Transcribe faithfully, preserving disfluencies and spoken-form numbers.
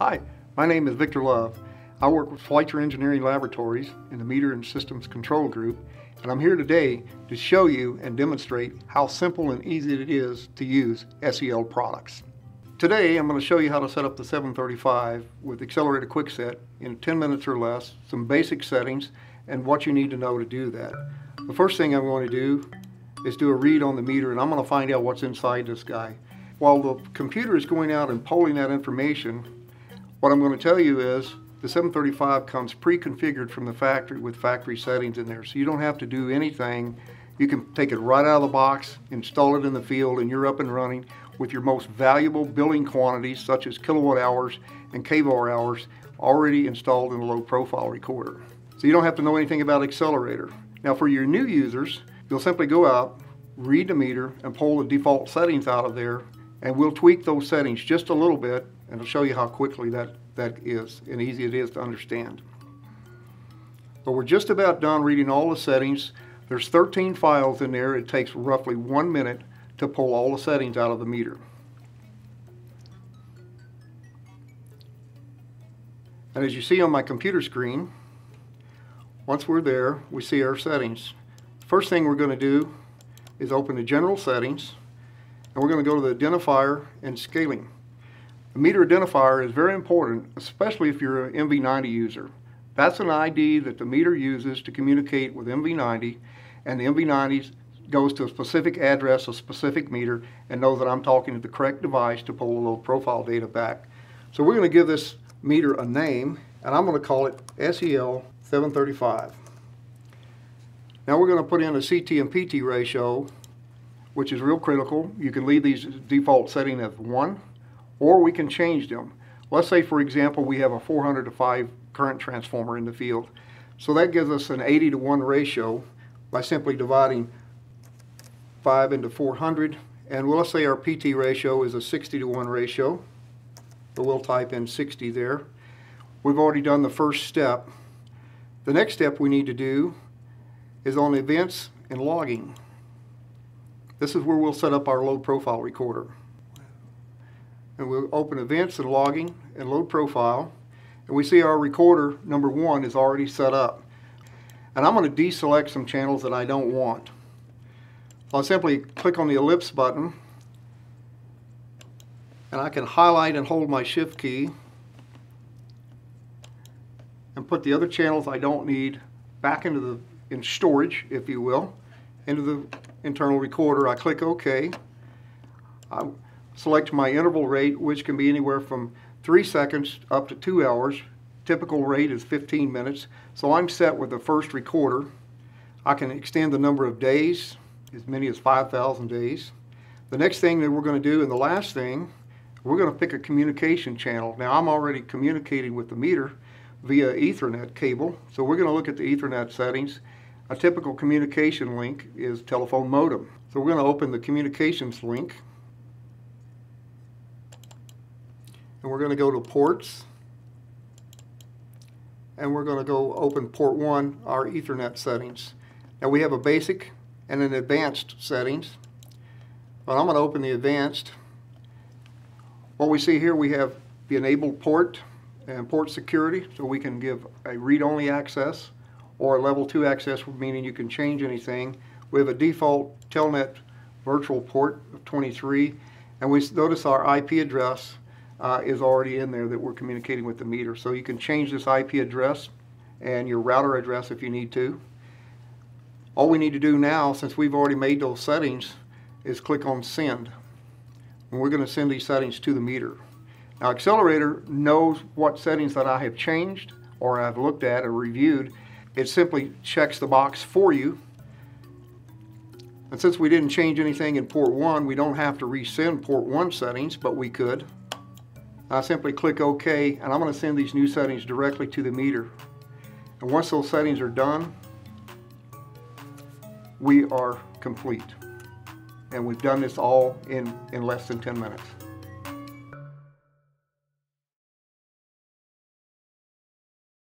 Hi, my name is Victor Love. I work with Schweitzer Engineering Laboratories in the Meter and Systems Control Group, and I'm here today to show you and demonstrate how simple and easy it is to use S E L products. Today, I'm going to show you how to set up the seven thirty-five with Accelerator QuickSet in ten minutes or less, some basic settings, and what you need to know to do that. The first thing I'm going to do is do a read on the meter, and I'm going to find out what's inside this guy. While the computer is going out and polling that information, what I'm going to tell you is the seven thirty-five comes pre-configured from the factory with factory settings in there, so you don't have to do anything. You can take it right out of the box, install it in the field, and you're up and running with your most valuable billing quantities such as kilowatt hours and kVAR hours already installed in a low profile recorder. So you don't have to know anything about Accelerator. Now for your new users, you'll simply go out, read the meter, and pull the default settings out of there, and we'll tweak those settings just a little bit, and I'll show you how quickly that that is and easy it is to understand. But we're just about done reading all the settings. There's thirteen files in there. It takes roughly one minute to pull all the settings out of the meter. And as you see on my computer screen, once we're there, we see our settings. First thing we're going to do is open the general settings, and we're going to go to the identifier and scaling. The meter identifier is very important, especially if you're an M V ninety user. That's an I D that the meter uses to communicate with M V ninety, and the M V ninety goes to a specific address, a specific meter, and knows that I'm talking to the correct device to pull the low profile data back. So we're going to give this meter a name, and I'm going to call it S E L seven thirty-five. Now we're going to put in a C T and P T ratio, which is real critical. You can leave these default setting as one, or we can change them. Let's say, for example, we have a four hundred to five current transformer in the field. So that gives us an eighty to one ratio by simply dividing five into four hundred. And we'll say our P T ratio is a sixty to one ratio. So we'll type in sixty there. We've already done the first step. The next step we need to do is on events and logging. This is where we'll set up our load profile recorder. And we'll open events and logging and load profile, and we see our recorder number one is already set up. And I'm going to deselect some channels that I don't want. I'll simply click on the ellipse button, and I can highlight and hold my shift key and put the other channels I don't need back into the in storage, if you will, into the internal recorder. I click OK. I, Select my interval rate, which can be anywhere from three seconds up to two hours. Typical rate is fifteen minutes. So I'm set with the first recorder. I can extend the number of days, as many as five thousand days. The next thing that we're going to do, and the last thing, we're going to pick a communication channel. Now I'm already communicating with the meter via Ethernet cable. So we're going to look at the Ethernet settings. A typical communication link is telephone modem. So we're going to open the communications link. And we're going to go to ports, and we're going to go open port one, our Ethernet settings. Now we have a basic and an advanced settings, but I'm going to open the advanced. What we see here, we have the enabled port and port security, so we can give a read-only access or a level two access, meaning you can change anything. We have a default Telnet virtual port of twenty-three, and we notice our I P address Uh, is already in there that we're communicating with the meter. So you can change this I P address and your router address if you need to. All we need to do now, since we've already made those settings, is click on send. And we're going to send these settings to the meter. Now Accelerator knows what settings that I have changed or I've looked at or reviewed. It simply checks the box for you. And since we didn't change anything in port one, we don't have to resend port one settings, but we could. I simply click OK, and I'm going to send these new settings directly to the meter. And once those settings are done, we are complete. And we've done this all in, in less than ten minutes.